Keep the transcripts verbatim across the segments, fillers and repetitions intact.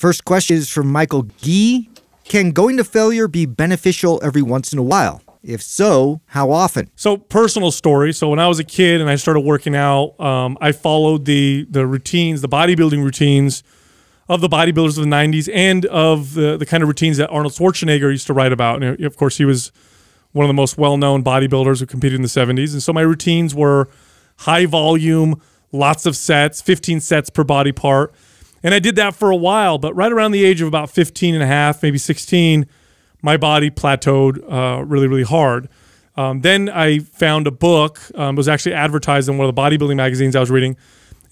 First question is from Michael Gee. Can going to failure be beneficial every once in a while? If so, how often? So personal story. So when I was a kid and I started working out, um, I followed the the routines, the bodybuilding routines of the bodybuilders of the nineties and of the, the kind of routines that Arnold Schwarzenegger used to write about. And of course, he was one of the most well-known bodybuilders who competed in the seventies. And so my routines were high volume, lots of sets, fifteen sets per body part. And I did that for a while, but right around the age of about fifteen and a half, maybe sixteen, my body plateaued uh, really, really hard. Um, then I found a book. Um, it was actually advertised in one of the bodybuilding magazines I was reading,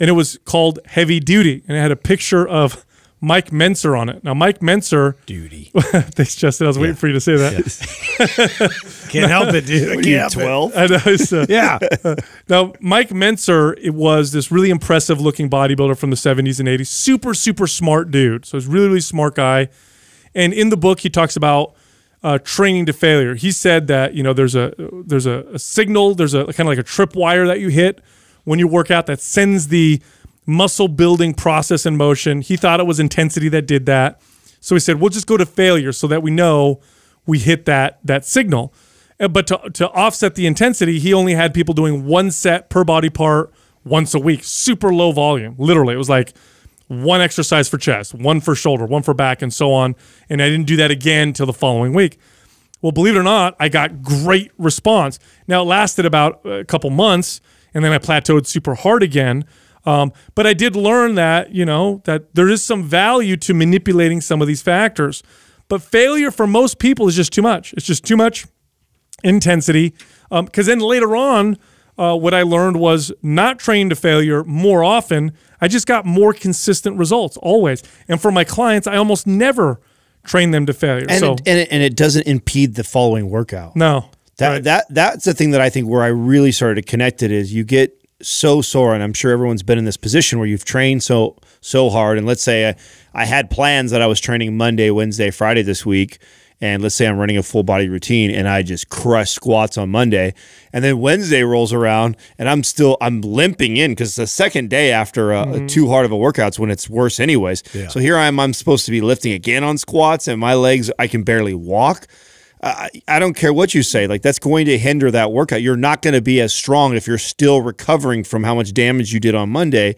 and it was called Heavy Duty, and it had a picture of Mike Mentzer on it. Now, Mike Mentzer... Duty. Thanks, Justin. I was yeah. waiting for you to say that. Yes. Can't help it, dude. I can't you, help twelve? It. I know, it's, uh, yeah. Now, Mike Mentzer, it was this really impressive-looking bodybuilder from the seventies and eighties. Super, super smart dude. So he's a really, really smart guy. And in the book, he talks about uh, training to failure. He said that, you know, there's a, there's a, a signal, there's a kind of like a tripwire that you hit when you work out that sends the muscle building process in motion. He thought it was intensity that did that. So he said, we'll just go to failure so that we know we hit that, that signal. But to, to offset the intensity, he only had people doing one set per body part once a week, super low volume. Literally, it was like one exercise for chest, one for shoulder, one for back, and so on. And I didn't do that again till the following week. Well, believe it or not, I got great response. Now, it lasted about a couple months, and then I plateaued super hard again. Um, but I did learn that, you know, that there is some value to manipulating some of these factors. But failure for most people is just too much. It's just too much intensity. Um, because then later on, uh, what I learned was not train to failure more often. I just got more consistent results always. And for my clients, I almost never train them to failure. And, so, it, and, it, and it doesn't impede the following workout. No. That, right. that That's the thing that I think where I really started to connect it is you get so sore, and I'm sure everyone's been in this position where you've trained so so hard, and let's say I, I had plans that I was training Monday, Wednesday, Friday this week, and let's say I'm running a full body routine and I just crush squats on Monday, and then Wednesday rolls around and I'm still I'm limping in because it's the second day after a, mm-hmm. a too hard of a workout's when it's worse anyways. Yeah. So here I am, I'm supposed to be lifting again on squats, and my legs, I can barely walk. I, I don't care what you say. Like, that's going to hinder that workout. You're not going to be as strong if you're still recovering from how much damage you did on Monday.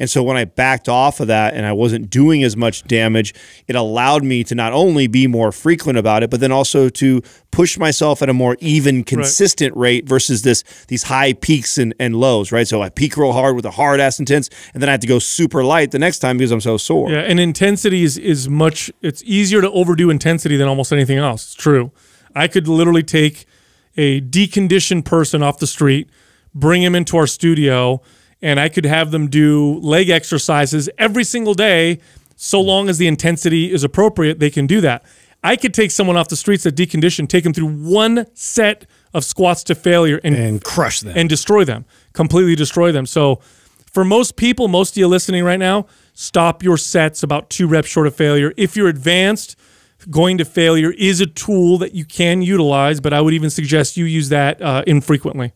And so when I backed off of that and I wasn't doing as much damage, it allowed me to not only be more frequent about it, but then also to push myself at a more even, consistent right. rate versus this these high peaks and, and lows, right? So I peak real hard with a hard-ass intense, and then I have to go super light the next time because I'm so sore. Yeah, and intensity is, is much – it's easier to overdo intensity than almost anything else. It's true. I could literally take a deconditioned person off the street, bring him into our studio – and I could have them do leg exercises every single day, so long as the intensity is appropriate, they can do that. I could take someone off the streets that deconditioned, take them through one set of squats to failure and, and crush them. And destroy them, completely destroy them. So for most people, most of you listening right now, stop your sets about two reps short of failure. If you're advanced, going to failure is a tool that you can utilize, but I would even suggest you use that uh, infrequently.